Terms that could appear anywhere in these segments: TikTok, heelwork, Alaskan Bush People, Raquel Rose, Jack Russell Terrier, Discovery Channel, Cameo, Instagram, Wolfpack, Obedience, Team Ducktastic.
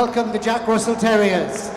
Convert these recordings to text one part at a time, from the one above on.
Welcome the Jack Russell Terriers.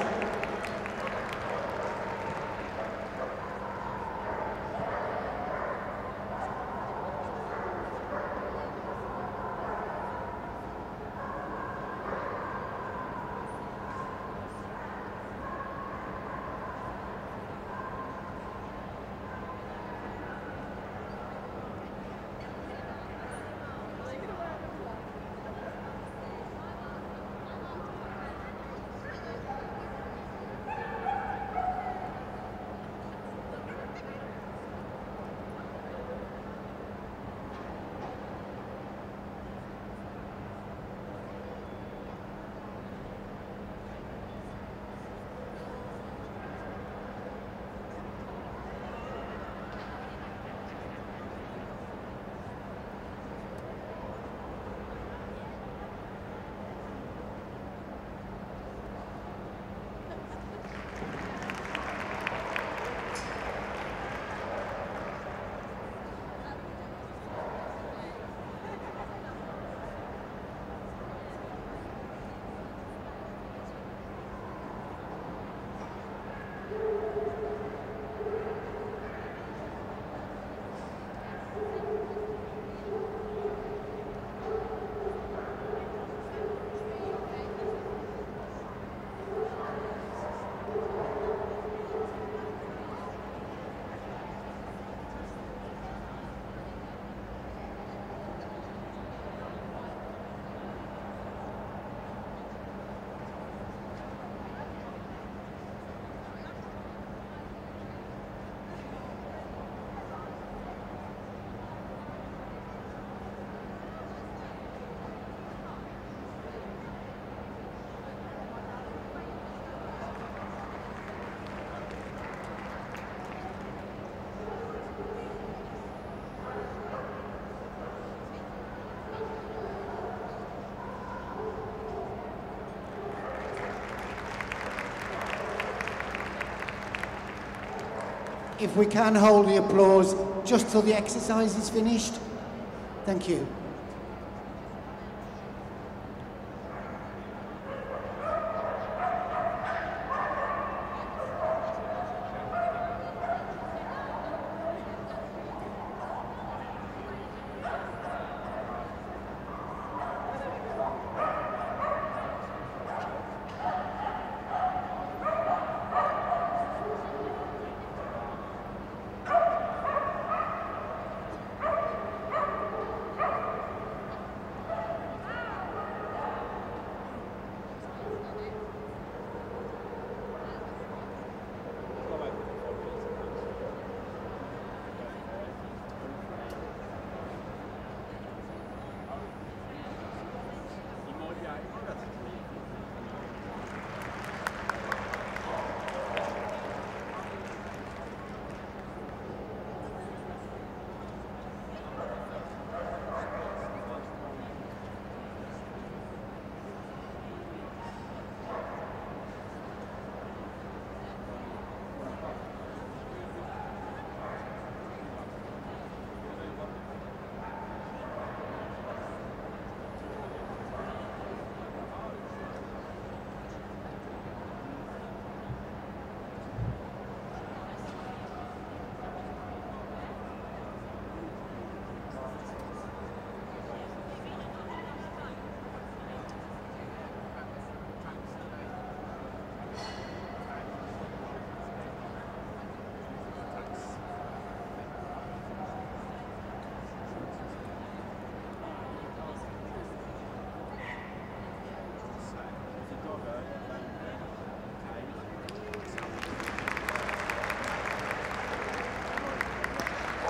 If we can hold the applause just till the exercise is finished. Thank you.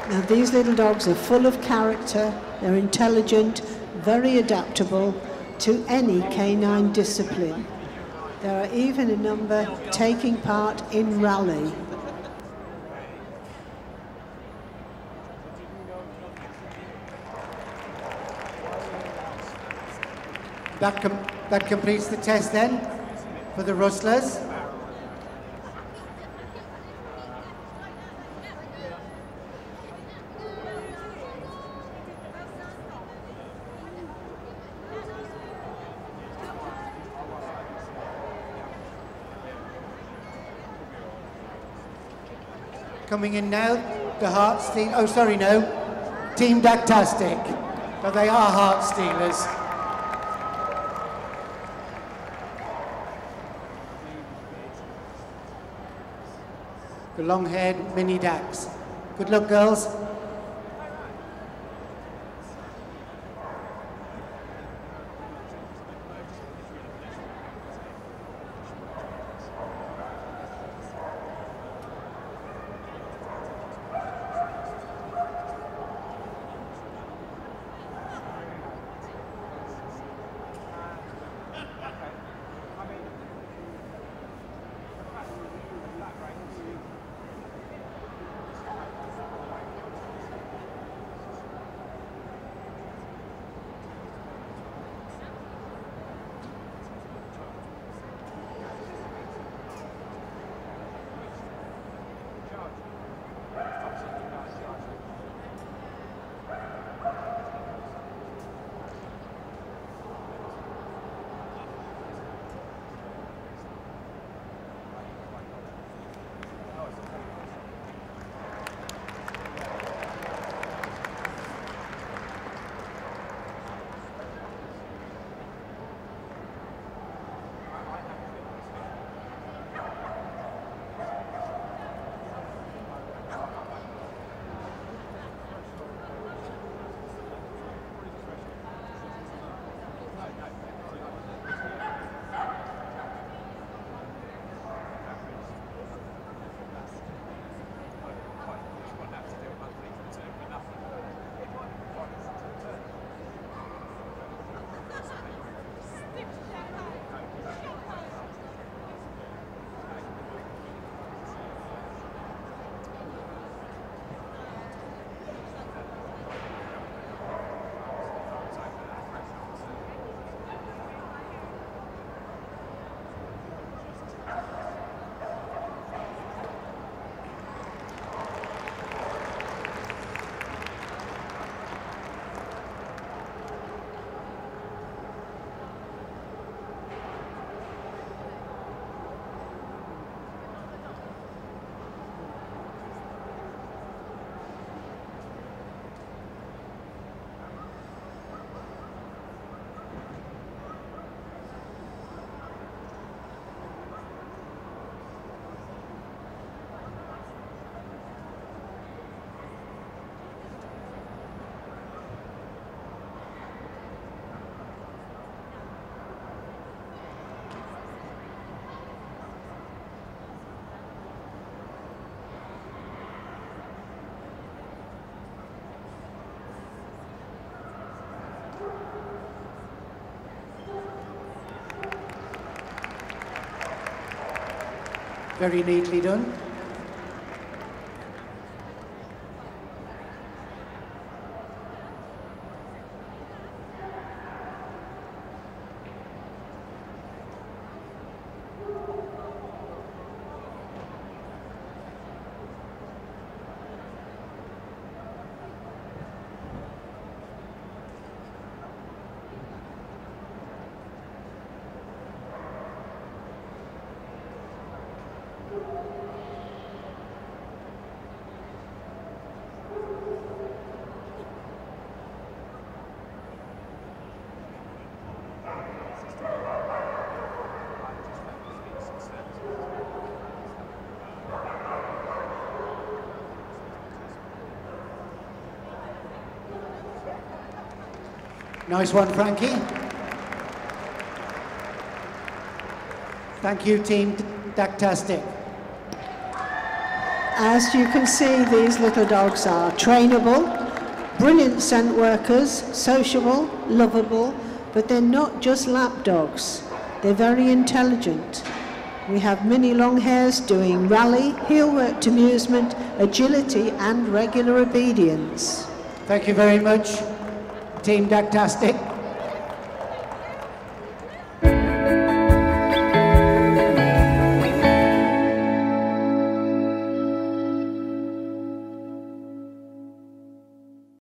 Now, these little dogs are full of character, they're intelligent, very adaptable to any canine discipline. There are even a number taking part in rally. That completes the test then for the Rustlers. Coming in now, the Heart Stealers. Oh, sorry, no. Team Ducktastic. But they are Heart Stealers. The long-haired mini ducks. Good luck, girls. Very neatly done. Nice one, Frankie. Thank you, Team Ducktastic. As you can see, these little dogs are trainable, brilliant scent workers, sociable, lovable, but they're not just lap dogs. They're very intelligent. We have mini long hairs doing rally, heel work to amusement, agility, and regular obedience. Thank you very much, Team Ducktastic.